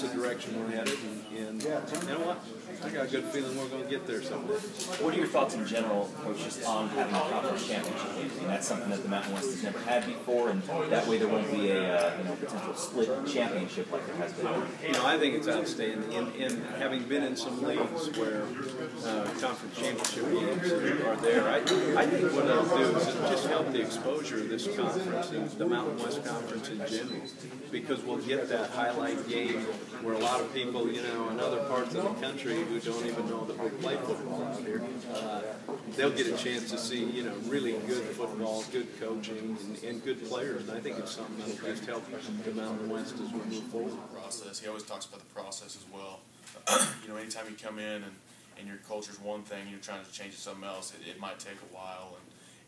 that's the direction we're headed, and you know what? I got a good feeling we're going to get there someday. What are your thoughts in general, Coach, just on having a conference championship game? And that's something that the Mountain West has never had before, and that way there won't be a potential split championship like there has been. You know, I think it's outstanding. In having been in some leagues where conference championship games are there, I think what it'll do is it'll just help the exposure of this conference and the Mountain West Conference in general, because we'll get that highlight game where a lot of people, you know, in other parts of the country who don't even know that we play football out here, they'll get a chance to see, you know, really good football, good coaching, and good players. And I think it's something that will just help the Mountain West as we move forward. Process. He always talks about the process as well. You know, anytime you come in and your culture's one thing, you're trying to change it something else, it might take a while.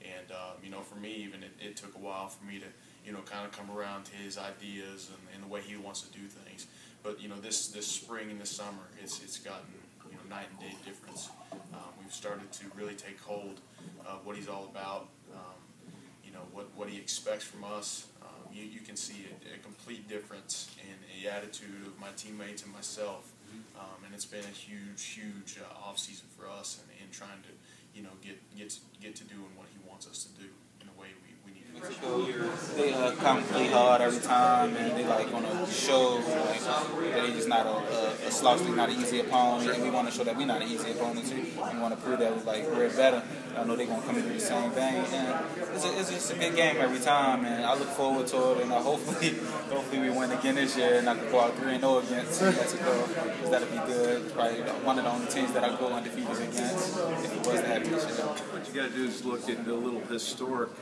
And you know, for me, even it took a while for me to, you know, kind of come around to his ideas and the way he wants to do things. But you know, this spring and this summer, it's gotten, you know, night and day difference. We've started to really take hold of what he's all about. You know, what he expects from us. You can see a complete difference in the attitude of my teammates and myself. And it's been a huge off season for us, and trying to, you know, get to doing what he wants us to do in a way we need to do. They come play hard every time, and they like want to show like that they're just not a slouch, they're not an easy opponent, and we want to show that we're not an easy opponent too. We want to prove that like we're better. I know they're gonna come and do the same thing, and it's just a good game every time, and I look forward to it, and hopefully we win again this year, and I can go out 3-0 against New Mexico, because that'll be good. Probably one of the only teams that I go undefeated against if it was to happen this year. What you got to do is look at the little historic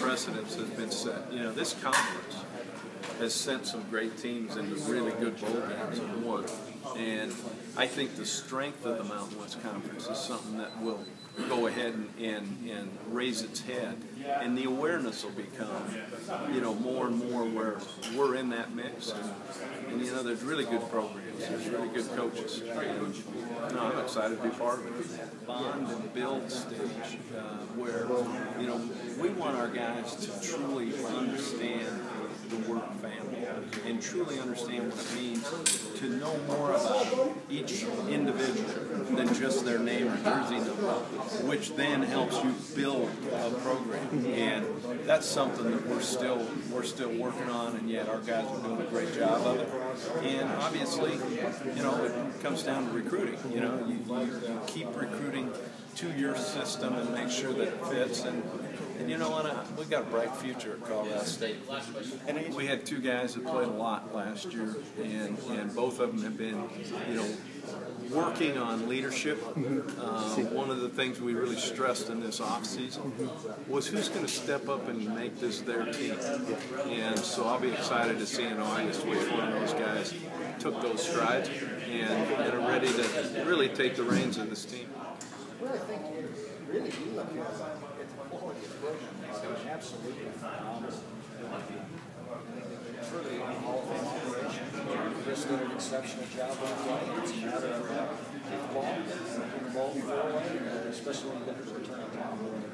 precedents that's been set. You know, this conference has sent some great teams into really good bowl games and won. And I think the strength of the Mountain West Conference is something that will go ahead and raise its head. And the awareness will become, you know, more and more where we're in that mix. And you know, there's really good programs. There's really good coaches. And you know, I'm excited to be part of it. Bond and build stage where, you know, we want our guys to truly understand the word family and truly understand what it means to know more about each individual than just their name or jersey number, which then helps you build a program. And that's something that we're still working on, and yet our guys are doing a great job of it. And obviously, you know, it comes down to recruiting. You know, you keep recruiting to your system and make sure that it fits. And you know what? We've got a bright future at Colorado State. And we had two guys that played a lot last year, and both of them have been, you know, working on leadership. One of the things we really stressed in this offseason was who's going to step up and make this their team. And so I'll be excited to see in August which one of those guys took those strides and are ready to really take the reins of this team. What I think is, really, you look at the quality of the program, it's absolutely phenomenal. It's really an all-time operation. Chris did an exceptional job on playing. It's a matter of the ball before way, especially when you return on top of it.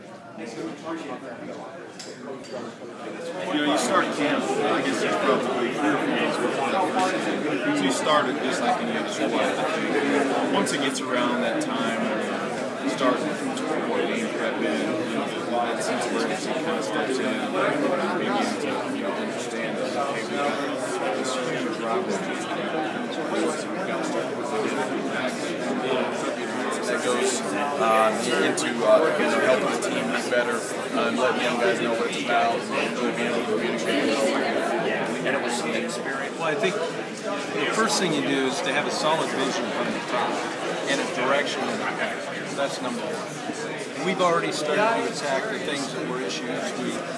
You know, you start camp, I guess it's probably 3 or 4 days before that. So you start it just like any other way. Once it gets around that time, start coordinating prep in, you know, there's a lot of sense where he kind of steps in and begins to, you know, understand that, okay, we've got this huge rivalry, so we've got to start with the back that goes into helping the team be better, and letting young guys know what it's about, and really being able to communicate with them. And it was an experience. Well, I think the first thing you do is to have a solid vision from the top and a direction. That's number one. We've already started to attack the things that were issues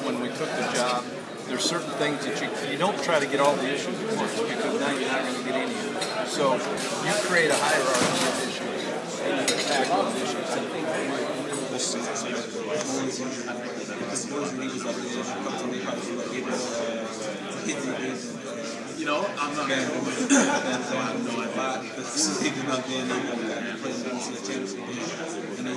when we took the job. There's certain things that you don't try to get all the issues at once, because now you're not going to get any of them. So you create a hierarchy of issues and you attack those issues. I think you know, I'm not going to go. I have no idea.